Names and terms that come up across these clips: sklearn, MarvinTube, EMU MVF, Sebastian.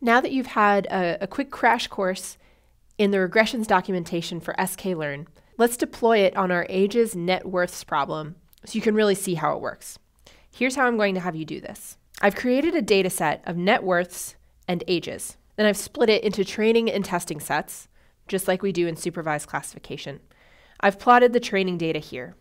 Now that you've had a quick crash course in the regressions documentation for sklearn, let's deploy it on our ages net worths problem so you can really see how it works. Here's how I'm going to have you do this. I've created a data set of net worths and ages. Then I've split it into training and testing sets, just like we do in supervised classification. I've plotted the training data here.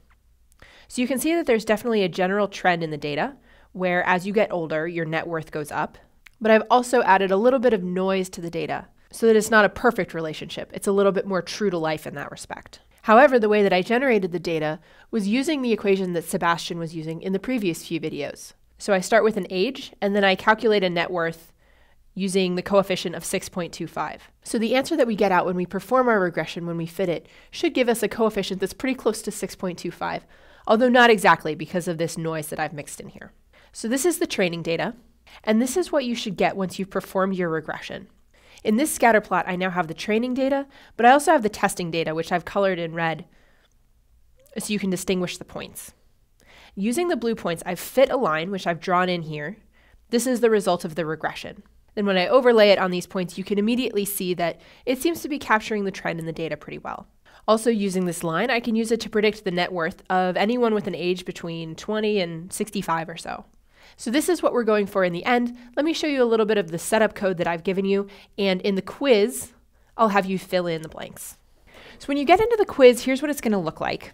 So you can see that there's definitely a general trend in the data where as you get older, your net worth goes up. But I've also added a little bit of noise to the data so that it's not a perfect relationship. It's a little bit more true to life in that respect. However, the way that I generated the data was using the equation that Sebastian was using in the previous few videos. So I start with an age, and then I calculate a net worth using the coefficient of 6.25. So the answer that we get out when we perform our regression, when we fit it, should give us a coefficient that's pretty close to 6.25, although not exactly because of this noise that I've mixed in here. So this is the training data, and this is what you should get once you've performed your regression. In this scatter plot, I now have the training data, but I also have the testing data, which I've colored in red so you can distinguish the points. Using the blue points, I've fit a line, which I've drawn in here. This is the result of the regression. Then when I overlay it on these points, you can immediately see that it seems to be capturing the trend in the data pretty well. Also using this line, I can use it to predict the net worth of anyone with an age between 20 and 65 or so. So this is what we're going for in the end. Let me show you a little bit of the setup code that I've given you, and in the quiz, I'll have you fill in the blanks. So when you get into the quiz, here's what it's going to look like.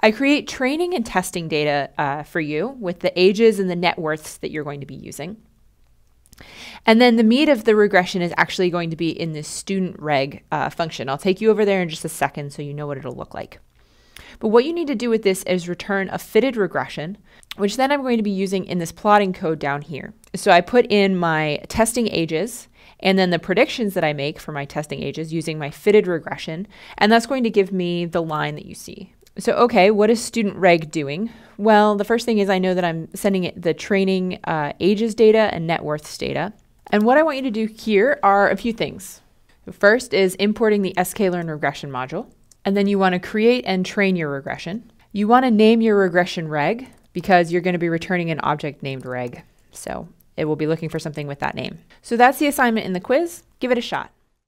I create training and testing data for you with the ages and the net worths that you're going to be using. And then the meat of the regression is actually going to be in this student reg function. I'll take you over there in just a second so you know what it'll look like. But what you need to do with this is return a fitted regression, which then I'm going to be using in this plotting code down here. So I put in my testing ages and then the predictions that I make for my testing ages using my fitted regression, and that's going to give me the line that you see. So okay, what is student reg doing? Well, the first thing is I know that I'm sending it the training ages data and net worths data. And what I want you to do here are a few things. The first is importing the sklearn regression module. And then you want to create and train your regression. You want to name your regression reg because you're going to be returning an object named reg. So it will be looking for something with that name. So that's the assignment in the quiz. Give it a shot.